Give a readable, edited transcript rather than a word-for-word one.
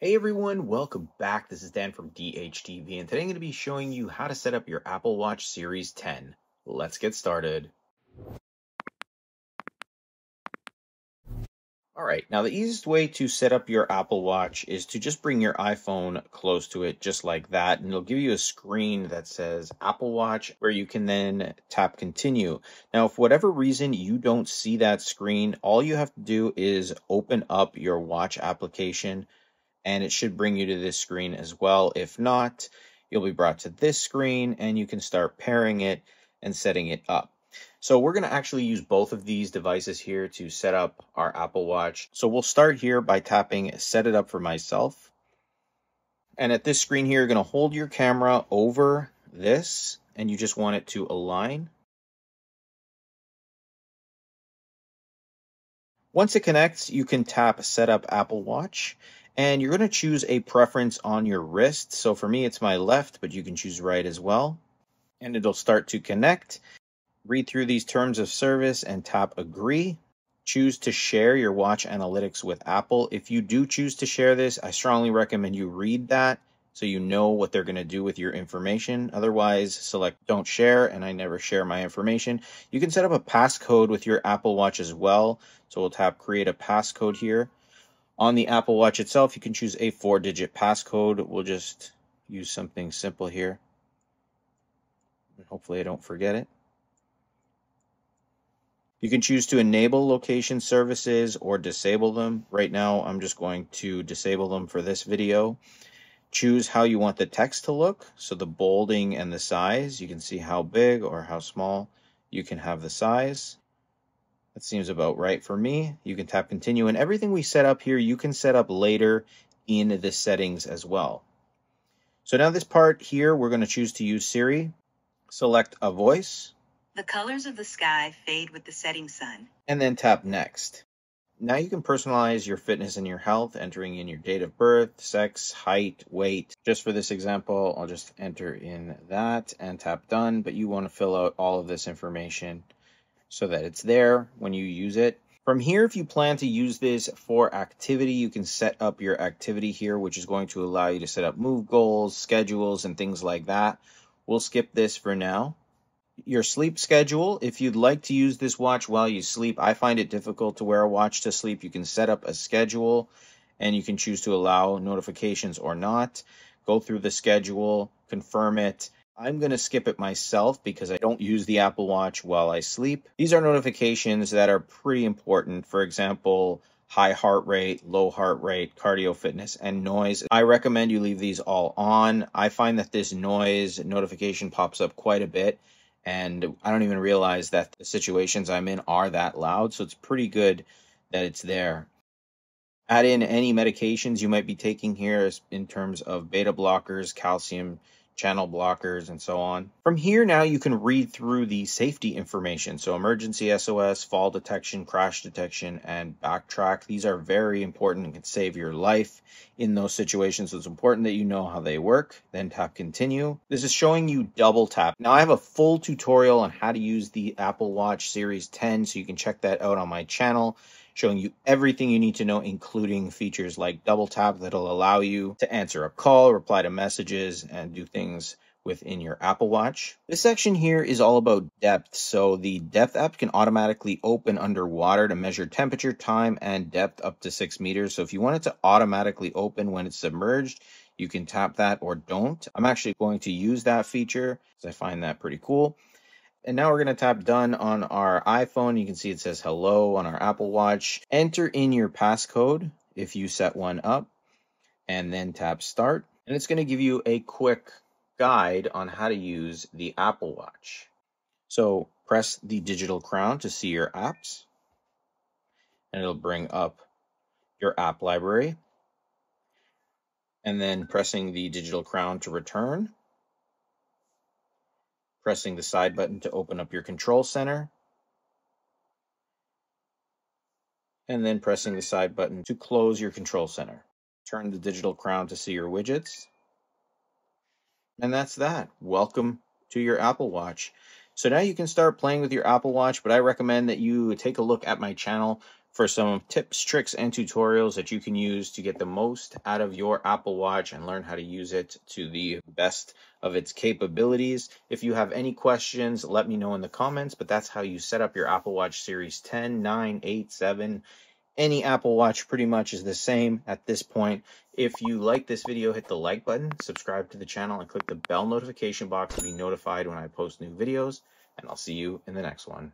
Hey everyone, welcome back. This is Dan from DHTV, and today I'm going to be showing you how to set up your Apple Watch Series 10. Let's get started. Alright, now the easiest way to set up your Apple Watch is to just bring your iPhone close to it just like that, and it'll give you a screen that says Apple Watch where you can then tap continue. Now, for whatever reason you don't see that screen, all you have to do is open up your watch application and it should bring you to this screen as well. If not, you'll be brought to this screen and you can start pairing it and setting it up. So we're going to actually use both of these devices here to set up our Apple Watch. So we'll start here by tapping set it up for myself. And at this screen here, you're going to hold your camera over this and you just want it to align. Once it connects, you can tap set up Apple Watch. And you're going to choose a preference on your wrist. So for me, it's my left, but you can choose right as well. And it'll start to connect. Read through these terms of service and tap agree. Choose to share your watch analytics with Apple. If you do choose to share this, I strongly recommend you read that so you know what they're going to do with your information. Otherwise, select don't share, and I never share my information. You can set up a passcode with your Apple Watch as well. So we'll tap create a passcode here. On the Apple Watch itself, you can choose a 4-digit passcode. We'll just use something simple here. Hopefully I don't forget it. You can choose to enable location services or disable them. Right now, I'm just going to disable them for this video. Choose how you want the text to look. So the bolding and the size, you can see how big or how small you can have the size. That seems about right for me. You can tap continue, and everything we set up here, you can set up later in the settings as well. So now this part here, we're going to choose to use Siri. Select a voice. The colors of the sky fade with the setting sun. And then tap next. Now you can personalize your fitness and your health, entering in your date of birth, sex, height, weight. Just for this example, I'll just enter in that and tap done, but you want to fill out all of this information so that it's there when you use it. From here, if you plan to use this for activity, you can set up your activity here, which is going to allow you to set up move goals, schedules, and things like that. We'll skip this for now. Your sleep schedule, if you'd like to use this watch while you sleep, I find it difficult to wear a watch to sleep. You can set up a schedule and you can choose to allow notifications or not. Go through the schedule, confirm it. I'm going to skip it myself because I don't use the Apple Watch while I sleep. These are notifications that are pretty important. For example, high heart rate, low heart rate, cardio fitness, and noise. I recommend you leave these all on. I find that this noise notification pops up quite a bit, and I don't even realize that the situations I'm in are that loud, so it's pretty good that it's there. Add in any medications you might be taking here in terms of beta blockers, calcium channel blockers, and so on. From here, now you can read through the safety information. So emergency SOS, fall detection, crash detection, and backtrack. These are very important and can save your life in those situations. So it's important that you know how they work. Then tap continue. This is showing you double tap. Now I have a full tutorial on how to use the Apple Watch Series 10. So you can check that out on my channel, showing you everything you need to know, including features like double tap that'll allow you to answer a call, reply to messages, and do things within your Apple Watch. This section here is all about depth. So the depth app can automatically open underwater to measure temperature, time, and depth up to 6 meters. So if you want it to automatically open when it's submerged, you can tap that or don't. I'm actually going to use that feature because I find that pretty cool. And now we're going to tap done on our iPhone. You can see it says hello on our Apple Watch. Enter in your passcode if you set one up and then tap start. And it's going to give you a quick guide on how to use the Apple Watch. So press the digital crown to see your apps. And it'll bring up your app library. And then pressing the digital crown to return. Pressing the side button to open up your control center, and then pressing the side button to close your control center. Turn the digital crown to see your widgets. And that's that. Welcome to your Apple Watch. So now you can start playing with your Apple Watch, but I recommend that you take a look at my channel for some tips, tricks, and tutorials that you can use to get the most out of your Apple Watch and learn how to use it to the best of its capabilities. If you have any questions, let me know in the comments, but that's how you set up your Apple Watch Series 10, 9, 8, 7. Any Apple Watch pretty much is the same at this point. If you like this video, hit the like button, subscribe to the channel, and click the bell notification box to be notified when I post new videos, and I'll see you in the next one.